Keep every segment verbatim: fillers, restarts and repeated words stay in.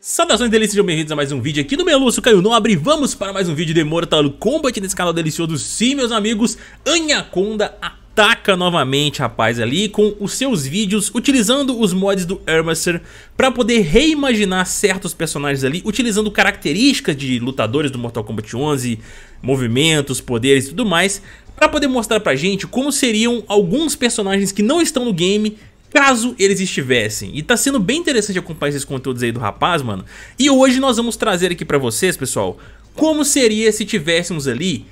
Saudações deles, sejam bem-vindos a mais um vídeo aqui do Meluço Caiu Nobre. Vamos para mais um vídeo de Mortal Kombat nesse canal delicioso. Sim, meus amigos, Anaconda ataca novamente, rapaz, ali com os seus vídeos, utilizando os mods do Ermacer para poder reimaginar certos personagens ali, utilizando características de lutadores do Mortal Kombat onze, movimentos, poderes e tudo mais, para poder mostrar pra gente como seriam alguns personagens que não estão no game, caso eles estivessem. E tá sendo bem interessante acompanhar esses conteúdos aí do rapaz, mano. E hoje nós vamos trazer aqui pra vocês, pessoal, como seria se tivéssemos ali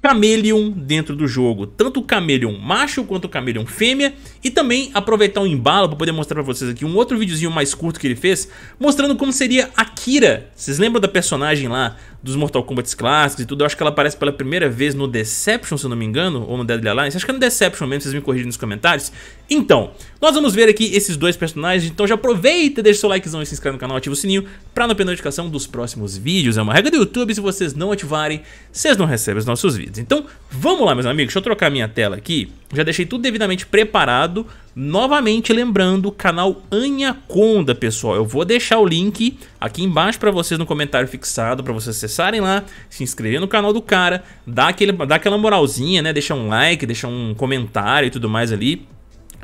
Chameleon dentro do jogo, tanto o Chameleon macho quanto o Chameleon fêmea. E também aproveitar o embalo para poder mostrar pra vocês aqui um outro videozinho mais curto que ele fez, mostrando como seria a Kira. Vocês lembram da personagem lá dos Mortal Kombat clássicos e tudo? Eu acho que ela aparece pela primeira vez no Deception, se eu não me engano, ou no Deadly Alliance. Acho que é no Deception mesmo, vocês me corrigem nos comentários. Então, nós vamos ver aqui esses dois personagens. Então já aproveita, deixa seu likezão e se inscreve no canal, ativa o sininho pra não perder a notificação dos próximos vídeos. É uma regra do YouTube, se vocês não ativarem, vocês não recebem os nossos vídeos. Então vamos lá, meus amigos, deixa eu trocar minha tela aqui. Já deixei tudo devidamente preparado. Novamente lembrando, o canal Anaconda, pessoal, eu vou deixar o link aqui embaixo pra vocês no comentário fixado, pra vocês acessarem lá, se inscrever no canal do cara, dar, aquele, dar aquela moralzinha, né? Deixar um like, deixar um comentário e tudo mais ali,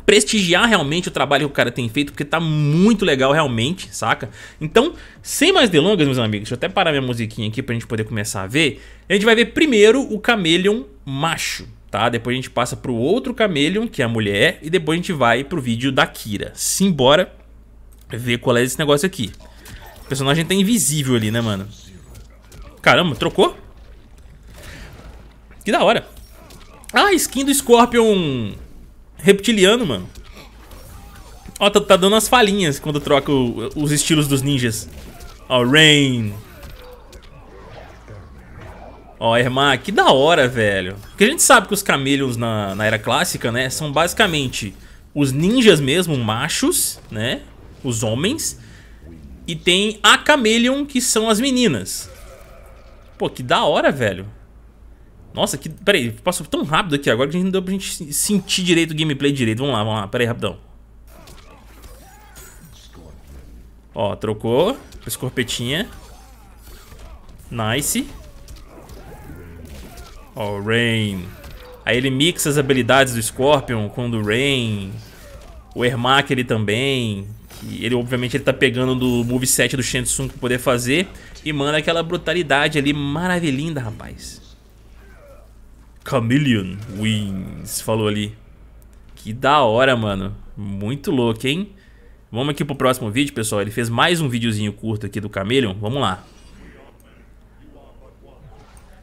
prestigiar realmente o trabalho que o cara tem feito, porque tá muito legal realmente, saca? Então, sem mais delongas, meus amigos, deixa eu até parar minha musiquinha aqui pra gente poder começar a ver. A gente vai ver primeiro o Chameleon macho, tá? Depois a gente passa pro outro Chameleon, que é a mulher, e depois a gente vai pro vídeo da Kira. Simbora ver qual é esse negócio aqui. O personagem tá invisível ali, né, mano? Caramba, trocou? Que da hora. Ah, skin do Scorpion reptiliano, mano. Ó, tá, tá dando as falinhas quando troca o, os estilos dos ninjas. Ó, Rain. Ó, Ermac, que da hora, velho. Porque a gente sabe que os Chameleons na, na era clássica, né, são basicamente os ninjas mesmo, machos, né, os homens. E tem a Chameleon, que são as meninas. Pô, que da hora, velho. Nossa, que... peraí, passou tão rápido aqui agora que a gente não deu pra gente sentir direito o gameplay direito. Vamos lá, vamos lá, peraí, rapidão. Ó, trocou. Escorpetinha. Nice. Ó, Rain. Aí ele mixa as habilidades do Scorpion com do Rain. O Ermac ele também. Que ele, obviamente, ele tá pegando do moveset do Shang Tsung pra poder fazer. E manda aquela brutalidade ali maravilhinda, rapaz. Chameleon Wins, falou ali. Que da hora, mano. Muito louco, hein? Vamos aqui pro próximo vídeo, pessoal. Ele fez mais um videozinho curto aqui do Chameleon. Vamos lá.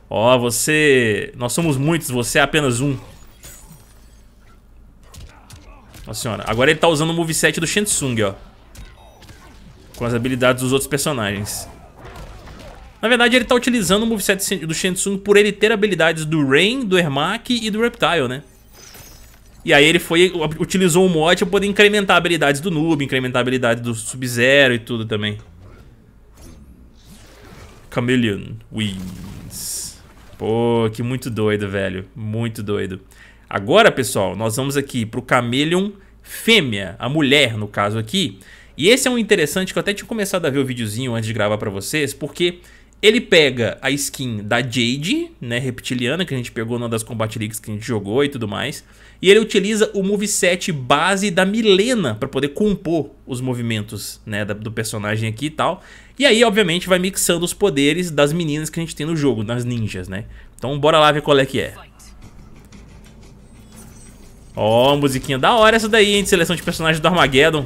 Ó, você... nós somos muitos, você é apenas um. Nossa senhora. Agora ele tá usando o moveset do Shang Tsung, ó. Com as habilidades dos outros personagens. Na verdade, ele tá utilizando o moveset do Shang Tsung por ele ter habilidades do Rain, do Ermac e do Reptile, né? E aí ele foi, utilizou o mod pra poder incrementar habilidades do Noob, incrementar a habilidade do Sub-Zero e tudo também. Chameleon Wins. Pô, que muito doido, velho. Muito doido. Agora, pessoal, nós vamos aqui pro Chameleon fêmea, a mulher, no caso aqui. E esse é um interessante que eu até tinha começado a ver o videozinho antes de gravar pra vocês, porque... ele pega a skin da Jade, né, reptiliana, que a gente pegou numa das Combat Leagues que a gente jogou e tudo mais. E ele utiliza o moveset base da Mileena para poder compor os movimentos, né, da, do personagem aqui e tal. E aí, obviamente, vai mixando os poderes das meninas que a gente tem no jogo, das ninjas, né. Então bora lá ver qual é que é. Ó, oh, musiquinha da hora essa daí, hein, de seleção de personagens do Armageddon.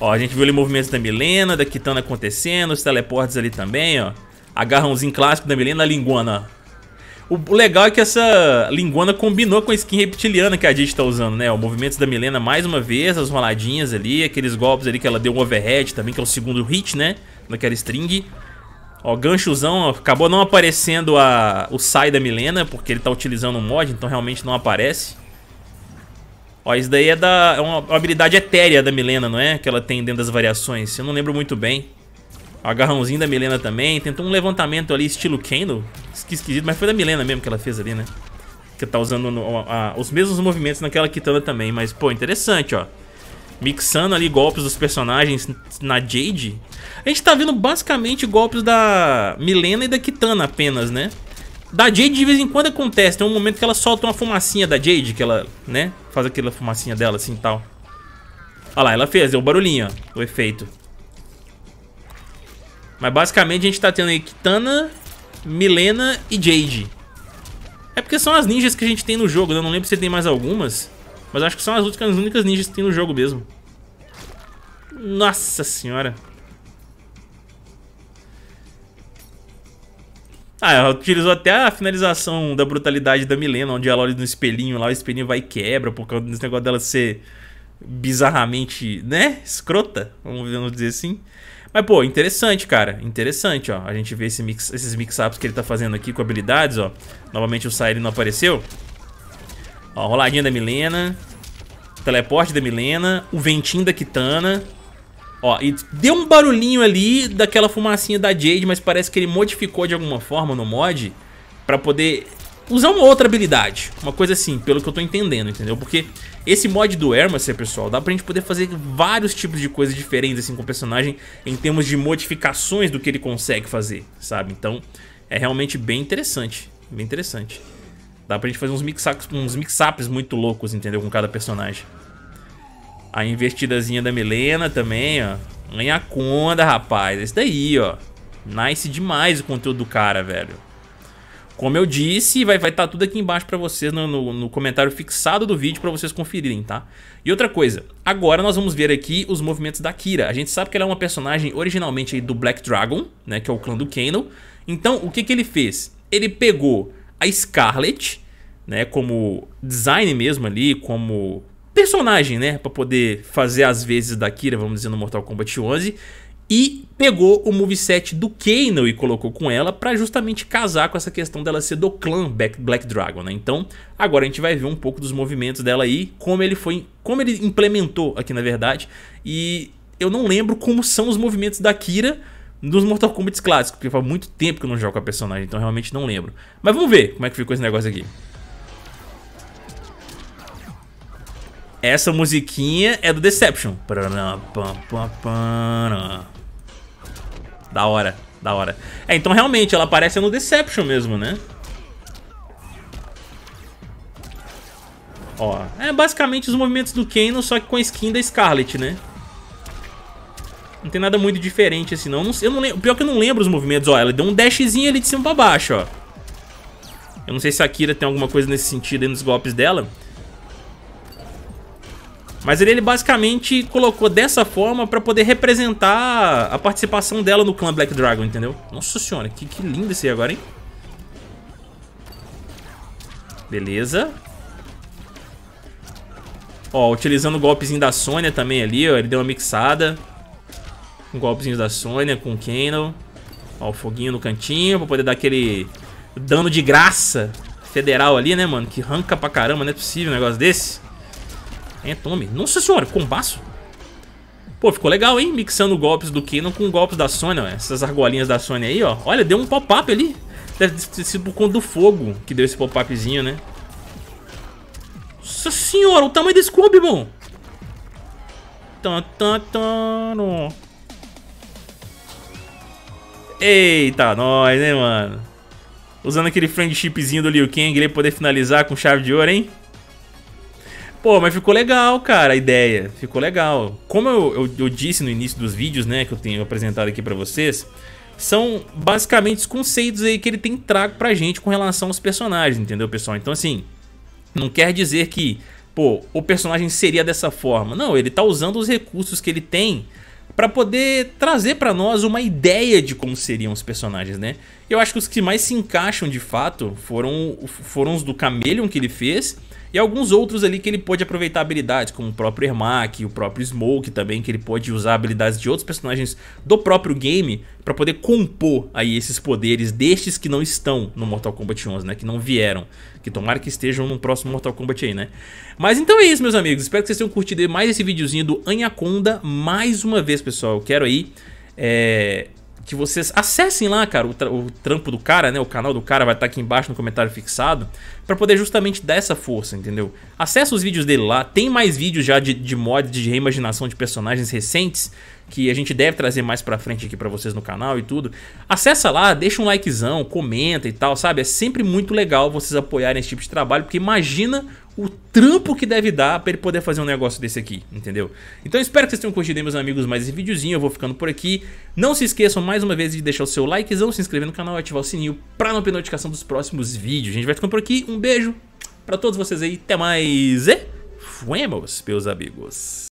Ó, a gente viu ali movimentos da Mileena, da Kitana acontecendo, os teleportes ali também, ó. Agarrãozinho clássico da Mileena, a linguana. O legal é que essa linguana combinou com a skin reptiliana que a Jade tá usando, né? Ó, movimentos da Mileena mais uma vez, as roladinhas ali, aqueles golpes ali que ela deu um overhead também, que é o segundo hit, né? Naquela string. Ó, ganchozão, ó, acabou não aparecendo a, o sai da Mileena, porque ele tá utilizando um mod, então realmente não aparece. Ó, isso daí é, da, é uma habilidade etérea da Mileena, não é? Que ela tem dentro das variações. Eu não lembro muito bem. Ó, agarrãozinho da Mileena também. Tentou um levantamento ali, estilo Kano. Esquisito, mas foi da Mileena mesmo que ela fez ali, né? Que tá usando no, a, a, os mesmos movimentos naquela Kitana também. Mas, pô, interessante, ó. mixando ali golpes dos personagens na Jade. A gente tá vendo basicamente golpes da Mileena e da Kitana apenas, né? Da Jade de vez em quando acontece, tem um momento que ela solta uma fumacinha da Jade, que ela, né, faz aquela fumacinha dela assim e tal. Olha lá, ela fez, é o barulhinho, ó, o efeito. Mas basicamente a gente tá tendo aí Kitana, Mileena e Jade. É porque são as ninjas que a gente tem no jogo, né? Eu não lembro se tem mais algumas, mas acho que são as únicas ninjas que tem no jogo mesmo. Nossa senhora. Ah, ela utilizou até a finalização da brutalidade da Mileena, onde ela olha no espelhinho lá, o espelhinho vai e quebra por causa desse negócio dela ser bizarramente, né, escrota, vamos dizer assim. Mas, pô, interessante, cara. Interessante, ó. A gente vê esse mix, esses mix-ups que ele tá fazendo aqui com habilidades, ó. Novamente o Sairi não apareceu. Ó, roladinha da Mileena. Teleporte da Mileena. O ventinho da Kitana. Ó, e deu um barulhinho ali daquela fumacinha da Jade, mas parece que ele modificou de alguma forma no mod pra poder usar uma outra habilidade. Uma coisa assim, pelo que eu tô entendendo, entendeu? Porque esse mod do Ermacer, pessoal, dá pra gente poder fazer vários tipos de coisas diferentes assim com o personagem, em termos de modificações do que ele consegue fazer, sabe? Então, é realmente bem interessante, bem interessante. Dá pra gente fazer uns mix-ups, uns mix-ups muito loucos, entendeu? Com cada personagem. A investidazinha da Mileena também, ó. Anaconda, rapaz. Esse daí, ó. Nice demais o conteúdo do cara, velho. Como eu disse, vai estar vai tá tudo aqui embaixo pra vocês no, no, no comentário fixado do vídeo pra vocês conferirem, tá? E outra coisa, agora nós vamos ver aqui os movimentos da Kira. A gente sabe que ela é uma personagem originalmente aí do Black Dragon, né? Que é o clã do Kano. Então, o que que ele fez? Ele pegou a Scarlet, né? Como design mesmo ali, como personagem, né? Pra poder fazer as vezes da Kira, vamos dizer, no Mortal Kombat onze. E pegou o moveset do Kano e colocou com ela pra justamente casar com essa questão dela ser do clã Black Dragon, né? Então agora a gente vai ver um pouco dos movimentos dela aí, como ele foi, como ele implementou aqui na verdade. E eu não lembro como são os movimentos da Kira nos Mortal Kombat clássicos, porque faz muito tempo que eu não jogo com a personagem, então realmente não lembro. Mas vamos ver como é que ficou esse negócio aqui. Essa musiquinha é do Deception. Da hora, da hora. É, então realmente ela aparece no Deception mesmo, né? Ó, é basicamente os movimentos do Kano, só que com a skin da Scarlet, né? Não tem nada muito diferente assim, não. Eu não lembro, pior que eu não lembro os movimentos. Ó, ela deu um dashzinho ali de cima pra baixo, ó. Eu não sei se a Kira tem alguma coisa nesse sentido aí nos golpes dela. Mas ele basicamente colocou dessa forma pra poder representar a participação dela no clã Black Dragon, entendeu? Nossa senhora, que, que lindo esse aí agora, hein? Beleza. Ó, utilizando o golpezinho da Sonya também ali, ó. Ele deu uma mixada. Um golpezinho da Sonya com o Kano. Ó, o foguinho no cantinho pra poder dar aquele dano de graça federal ali, né, mano? Que arranca pra caramba, não é possível um negócio desse. É, tome. Nossa senhora, combaço. Pô, ficou legal, hein? Mixando golpes do Kano com golpes da Sonya, ó. Essas argolinhas da Sonya aí, ó. Olha, deu um pop-up ali. Deve ter sido por conta do fogo que deu esse pop-upzinho, né? Nossa senhora, o tamanho desse cubo, irmão. Eita, nós, né, mano? Usando aquele friendshipzinho do Liu Kang, ele poder finalizar com chave de ouro, hein? Pô, mas ficou legal, cara, a ideia. Ficou legal. Como eu, eu, eu disse no início dos vídeos, né, que eu tenho apresentado aqui pra vocês, são basicamente os conceitos aí que ele tem trago pra gente com relação aos personagens, entendeu, pessoal? Então, assim, não quer dizer que, pô, o personagem seria dessa forma. Não, ele tá usando os recursos que ele tem pra poder trazer pra nós uma ideia de como seriam os personagens, né? Eu acho que os que mais se encaixam, de fato, foram, foram os do Chameleon que ele fez. E alguns outros ali que ele pôde aproveitar habilidades, como o próprio Ermac, o próprio Smoke também, que ele pôde usar habilidades de outros personagens do próprio game pra poder compor aí esses poderes destes que não estão no Mortal Kombat onze, né? Que não vieram, que tomara que estejam no próximo Mortal Kombat aí, né? Mas então é isso, meus amigos. Espero que vocês tenham curtido mais esse videozinho do Anaconda. Mais uma vez, pessoal, eu quero aí... É... que vocês acessem lá, cara, o, tra o trampo do cara, né? O canal do cara vai estar aqui embaixo no comentário fixado. pra poder justamente dar essa força, entendeu? Acessa os vídeos dele lá, tem mais vídeos já de, de mods, de reimaginação de personagens recentes, que a gente deve trazer mais pra frente aqui pra vocês no canal e tudo. Acessa lá, deixa um likezão, comenta e tal, sabe? É sempre muito legal vocês apoiarem esse tipo de trabalho, porque imagina o trampo que deve dar pra ele poder fazer um negócio desse aqui, entendeu? Então espero que vocês tenham curtido aí, meus amigos, mais esse videozinho. Eu vou ficando por aqui. Não se esqueçam mais uma vez de deixar o seu likezão, se inscrever no canal e ativar o sininho pra não perder notificação dos próximos vídeos. A gente vai ficando por aqui. Um beijo pra todos vocês aí. Até mais e fuemos, meus amigos.